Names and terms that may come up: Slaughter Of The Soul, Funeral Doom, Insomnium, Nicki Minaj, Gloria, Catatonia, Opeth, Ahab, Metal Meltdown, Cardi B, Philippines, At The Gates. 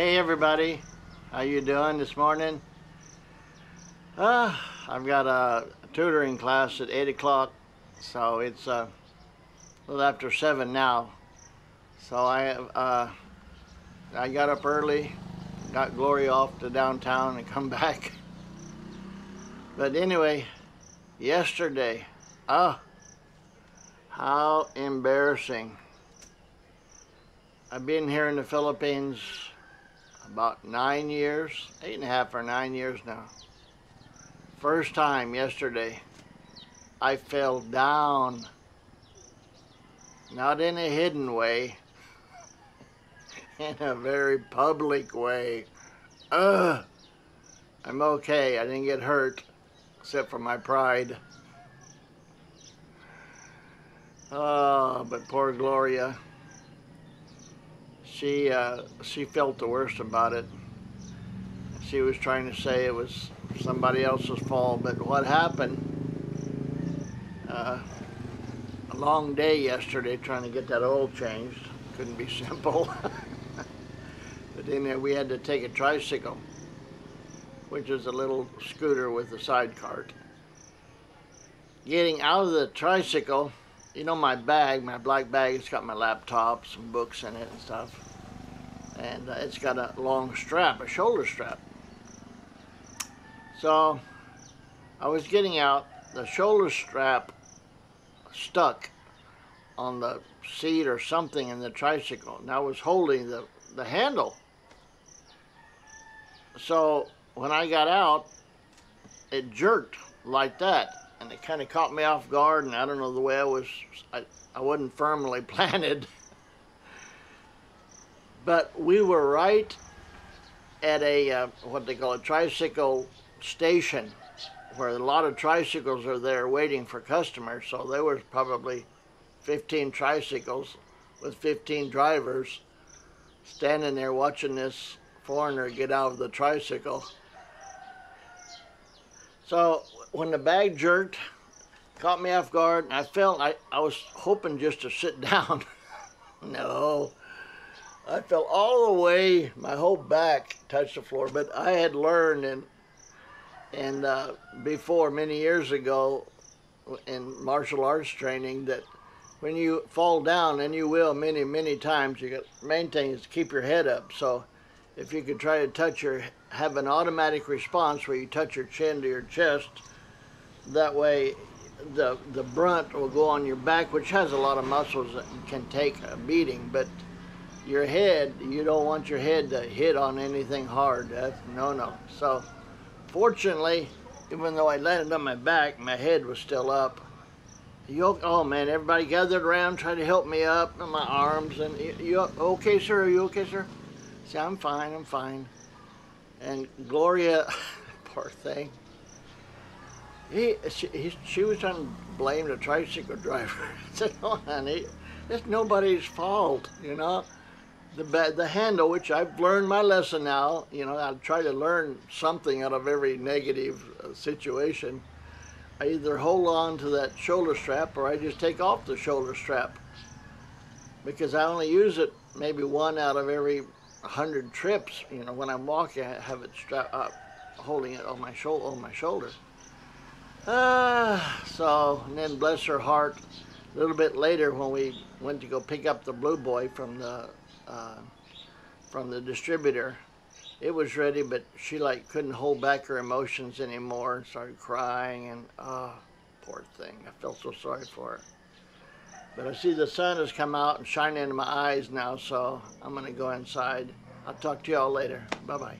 Hey everybody, how you doing this morning? I've got a tutoring class at 8 o'clock, so it's a little after 7 now. So I got up early, got Glory off to downtown and come back. But anyway, yesterday, how embarrassing. I've been here in the Philippines about 9 years, 8.5 or 9 years now. First time yesterday, I fell down. Not in a hidden way, in a very public way. I'm okay, I didn't get hurt, except for my pride. Oh, but poor Gloria. She felt the worst about it. She was trying to say it was somebody else's fault, but what happened, a long day yesterday trying to get that oil changed. Couldn't be simple. But then we had to take a tricycle, which is a little scooter with a side cart. Getting out of the tricycle, you know, my bag, my black bag, it's got my laptop, some books in it and stuff. And it's got a long strap, a shoulder strap. So I was getting out, the shoulder strap stuck on the seat or something in the tricycle, and I was holding the handle. So when I got out, it jerked like that, and it kind of caught me off guard, and I don't know, the way I wasn't firmly planted. But we were right at a, what they call a tricycle station, where a lot of tricycles are there waiting for customers. So there was probably 15 tricycles with 15 drivers standing there watching this foreigner get out of the tricycle. So when the bag jerked, caught me off guard, and I felt, I was hoping just to sit down. No, I fell all the way, my whole back touched the floor. But I had learned and before, many years ago, in martial arts training, that when you fall down, and you will many, many times, you got, main thing is keep your head up. So if you could try to have an automatic response where you touch your chin to your chest, that way the brunt will go on your back, which has a lot of muscles that can take a beating, but your head, you don't want your head to hit on anything hard. That's no-no. So fortunately, even though I landed on my back, my head was still up. Oh man, everybody gathered around, tried to help me up on my arms, and you okay, sir? Are you okay, sir? See, I'm fine, I'm fine. And Gloria, poor thing, she was trying to blame the tricycle driver. I said, oh honey, it's nobody's fault, you know. The handle, which I've learned my lesson now, you know, I try to learn something out of every negative situation. I either hold on to that shoulder strap or I just take off the shoulder strap, because I only use it maybe 1 out of every 100 trips. You know, when I'm walking, I have it strapped up, holding it on my shoulder. So, and then bless her heart, a little bit later when we went to go pick up the Blue Boy from the distributor, it was ready, but she like couldn't hold back her emotions anymore and started crying, and poor thing, I felt so sorry for her. But I see the sun has come out and shining into my eyes now, so I'm gonna go inside. I'll talk to y'all later. Bye-bye.